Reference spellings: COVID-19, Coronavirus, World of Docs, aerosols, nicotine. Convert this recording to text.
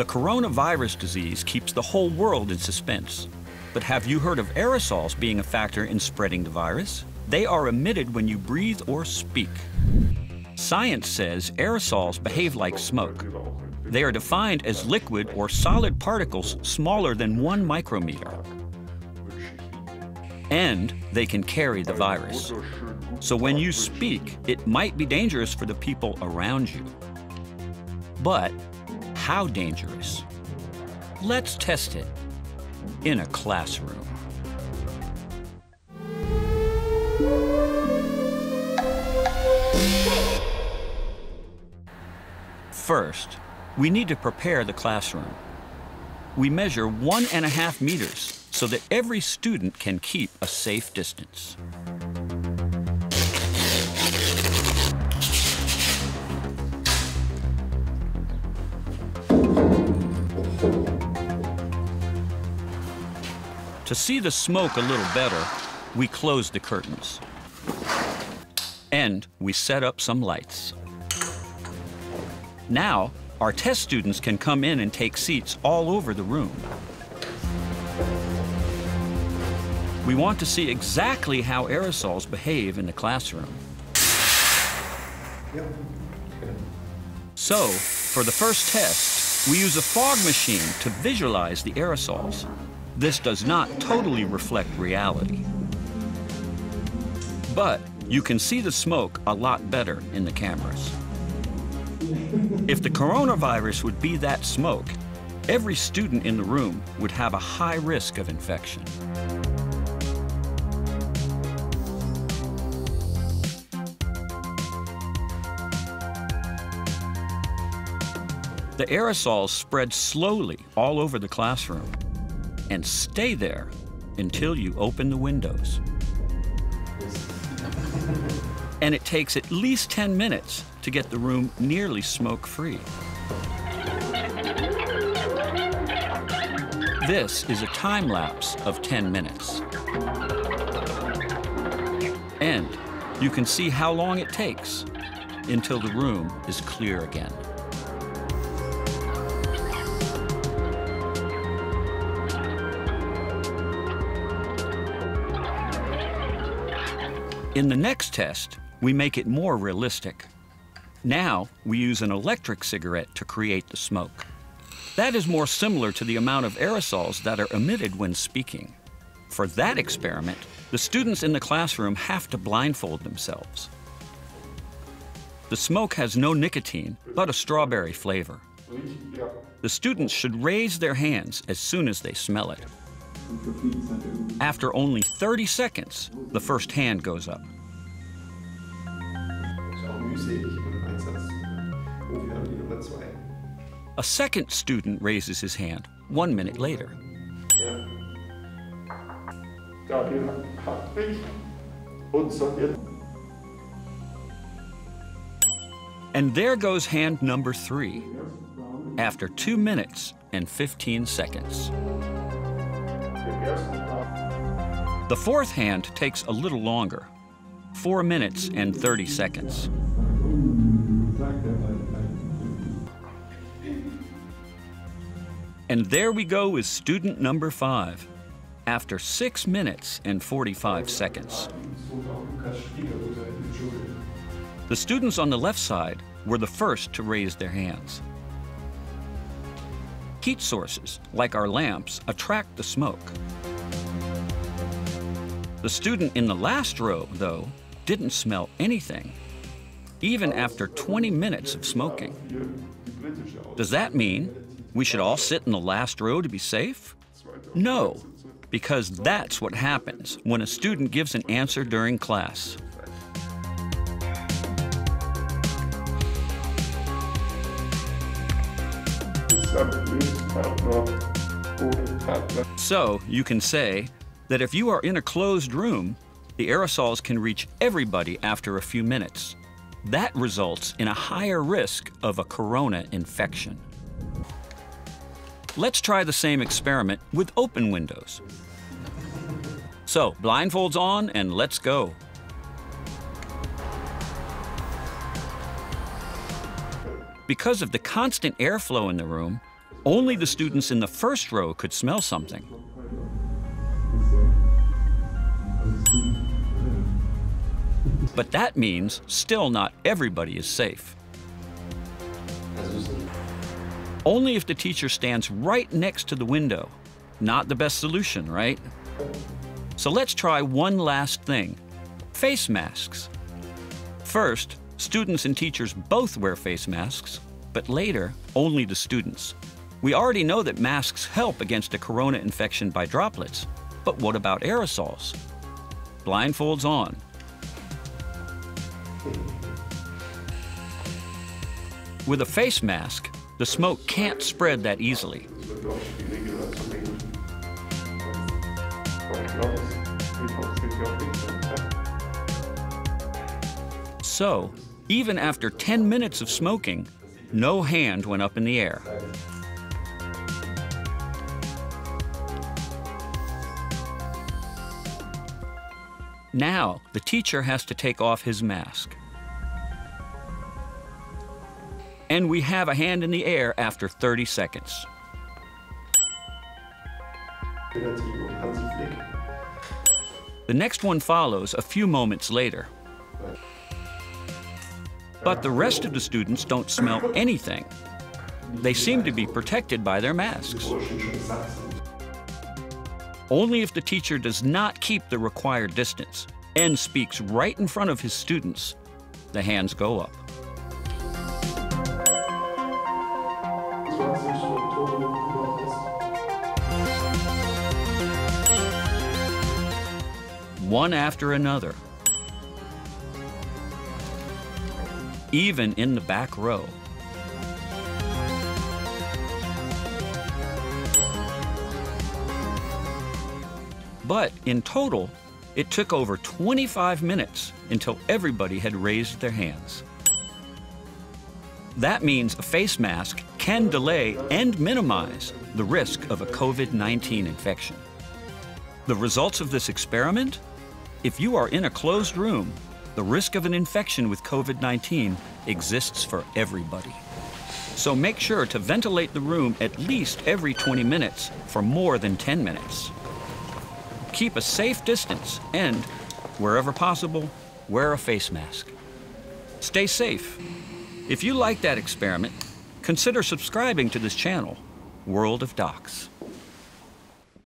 The coronavirus disease keeps the whole world in suspense. But have you heard of aerosols being a factor in spreading the virus? They are emitted when you breathe or speak. Science says aerosols behave like smoke. They are defined as liquid or solid particles smaller than 1 micrometer. And they can carry the virus. So when you speak, it might be dangerous for the people around you. But how dangerous? Let's test it in a classroom. First, we need to prepare the classroom. We measure 1.5 meters so that every student can keep a safe distance. To see the smoke a little better, we close the curtains. And we set up some lights. Now, our test students can come in and take seats all over the room. We want to see exactly how aerosols behave in the classroom. Yep. Okay. So, for the first test, we use a fog machine to visualize the aerosols. This does not totally reflect reality. But you can see the smoke a lot better in the cameras. If the coronavirus would be that smoke, every student in the room would have a high risk of infection. The aerosols spread slowly all over the classroom and stay there until you open the windows. And it takes at least 10 minutes to get the room nearly smoke-free. This is a time lapse of 10 minutes. And you can see how long it takes until the room is clear again. In the next test, we make it more realistic. Now, we use an electric cigarette to create the smoke. That is more similar to the amount of aerosols that are emitted when speaking. For that experiment, the students in the classroom have to blindfold themselves. The smoke has no nicotine, but a strawberry flavor. The students should raise their hands as soon as they smell it. After only 30 seconds, the first hand goes up. A second student raises his hand 1 minute later. And there goes hand number 3 after 2 minutes and 15 seconds. The fourth hand takes a little longer, 4 minutes and 30 seconds. And there we go with student number 5, after 6 minutes and 45 seconds. The students on the left side were the first to raise their hands. Heat sources, like our lamps, attract the smoke. The student in the last row, though, didn't smell anything, even after 20 minutes of smoking. Does that mean we should all sit in the last row to be safe? No, because that's what happens when a student gives an answer during class. So, you can say that if you are in a closed room, the aerosols can reach everybody after a few minutes. That results in a higher risk of a corona infection. Let's try the same experiment with open windows. So, blindfolds on and let's go. Because of the constant airflow in the room, Only the students in the first row could smell something. But that means still not everybody is safe. Only if the teacher stands right next to the window. Not the best solution, right? So let's try one last thing, face masks. First, students and teachers both wear face masks, but later, only the students. We already know that masks help against a corona infection by droplets, but what about aerosols? Blindfolds on. With a face mask, the smoke can't spread that easily. So, even after 10 minutes of smoking, no hand went up in the air. Now, the teacher has to take off his mask. And we have a hand in the air after 30 seconds. The next one follows a few moments later. But the rest of the students don't smell anything. They seem to be protected by their masks. Only if the teacher does not keep the required distance and speaks right in front of his students, the hands go up. One after another. Even in the back row. But in total, it took over 25 minutes until everybody had raised their hands. That means a face mask can delay and minimize the risk of a COVID-19 infection. The results of this experiment? If you are in a closed room, the risk of an infection with COVID-19 exists for everybody. So make sure to ventilate the room at least every 20 minutes for more than 10 minutes. Keep a safe distance and, wherever possible, wear a face mask. Stay safe. If you like that experiment, consider subscribing to this channel, World of Docs.